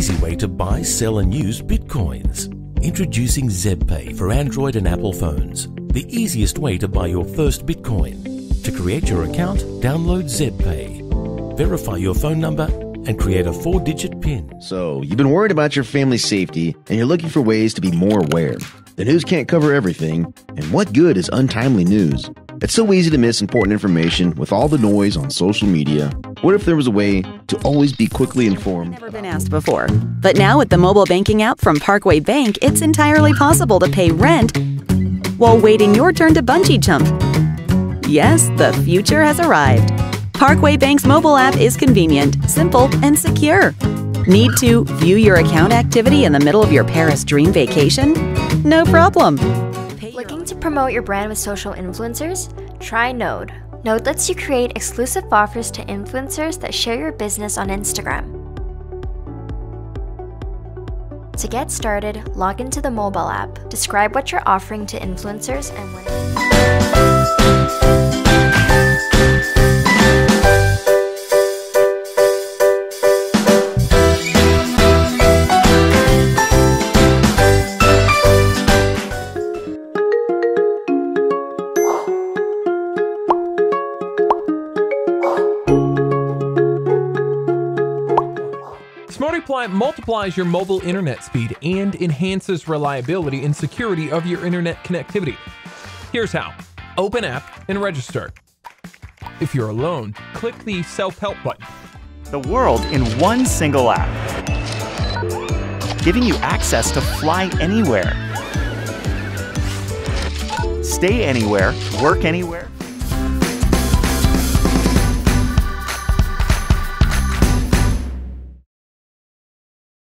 easy way to buy, sell and use bitcoins. Introducing ZebPay for Android and Apple phones, the easiest way to buy your first bitcoin. To create your account, download ZebPay, verify your phone number and create a 4-digit PIN. So, you've been worried about your family's safety and you're looking for ways to be more aware. The news can't cover everything, and what good is untimely news? It's so easy to miss important information with all the noise on social media. What if there was a way to always be quickly informed? Never been asked before. But now with the mobile banking app from Parkway Bank, it's entirely possible to pay rent while waiting your turn to bungee jump. Yes, the future has arrived. Parkway Bank's mobile app is convenient, simple, and secure. Need to view your account activity in the middle of your Paris dream vacation? No problem. Looking to promote your brand with social influencers? Try Node. Node lets you create exclusive offers to influencers that share your business on Instagram. To get started, log into the mobile app. Describe what you're offering to influencers and Smartiply multiplies your mobile internet speed and enhances reliability and security of your internet connectivity. Here's how. Open app and register. If you're alone, click the self-help button. The world in one single app, giving you access to fly anywhere, stay anywhere, work anywhere.